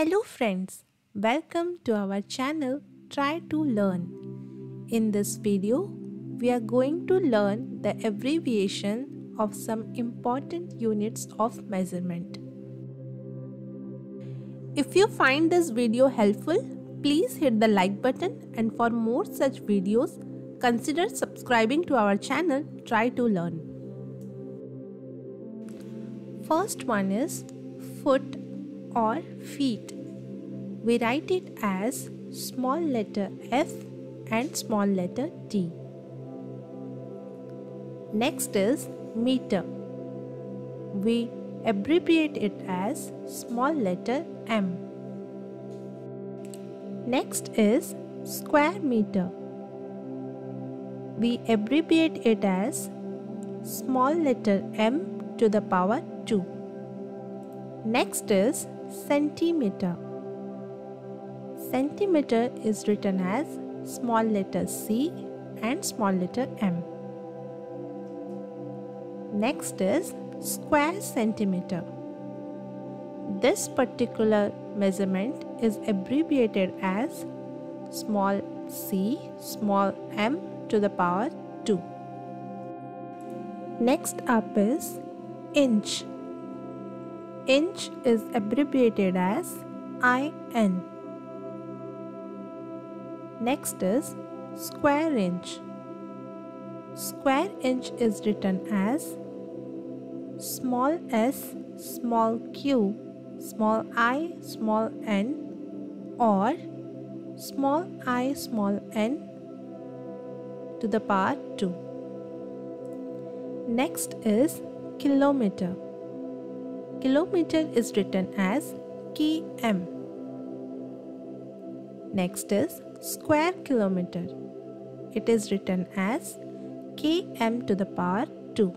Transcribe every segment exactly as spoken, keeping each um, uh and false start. Hello friends, welcome to our channel Try To Learn. In this video, we are going to learn the abbreviation of some important units of measurement. If you find this video helpful, please hit the like button, and for more such videos, consider subscribing to our channel Try To Learn. First one is foot or feet. We write it as small letter F and small letter T. Next is meter. We abbreviate it as small letter M. Next is square meter. We abbreviate it as small letter m to the power two. Next is centimeter. Centimeter is written as small letter c and small letter m. Next is square centimeter. This particular measurement is abbreviated as small c, small m to the power two. Next up is inch. Inch is abbreviated as I N. Next is square inch. Square inch is written as small s, small q, small I, small n, or small I, small n to the power two. Next is kilometer. Kilometer is written as K M. Next is square kilometer. It is written as K M to the power two.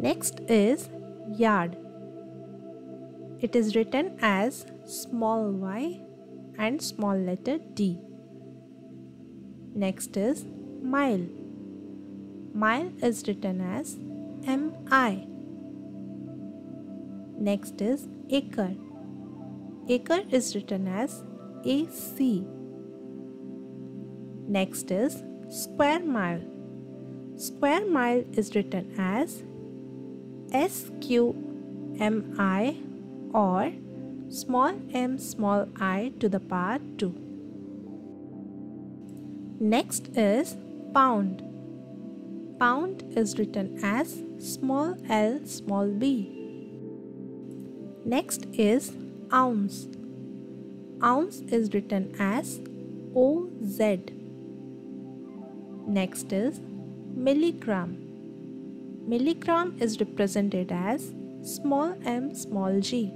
Next is yard. It is written as small y and small letter D. Next is mile. Mile is written as M I. Next is acre. Acre is written as A C. Next is square mile. Square mile is written as S Q M I or small m small I to the power two. Next is pound. Pound is written as small l small b. Next is ounce. Ounce is written as O Z. Next is milligram. Milligram is represented as small m small g.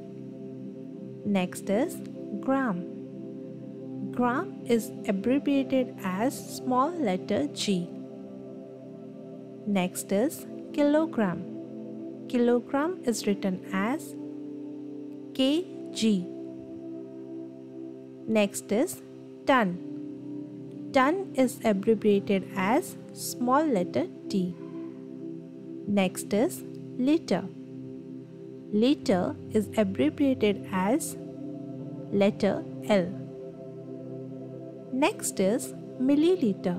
Next is gram. Gram is abbreviated as small letter G. Next is kilogram. Kilogram is written as K G. Next is ton. Ton is abbreviated as small letter T. Next is liter. Liter is abbreviated as letter L. Next is milliliter.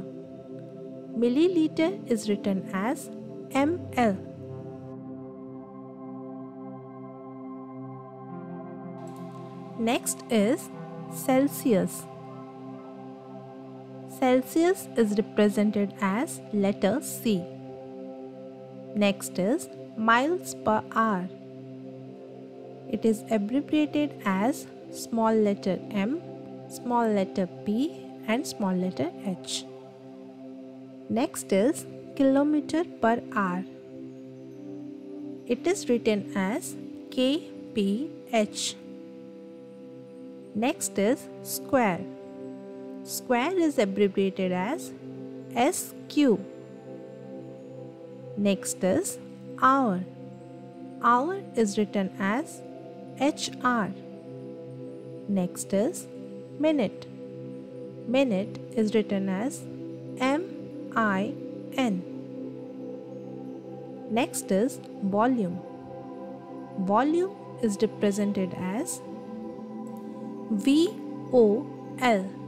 Milliliter is written as M L. Next is Celsius. Celsius is represented as letter C. Next is miles per hour. It is abbreviated as small letter M, small letter p and small letter h. Next is kilometer per hour. It is written as K P H. Next is square. Square is abbreviated as S Q. Next is hour. Hour is written as H R. Next is minute. Minute is written as M I N. Next is volume. Volume is represented as V O L.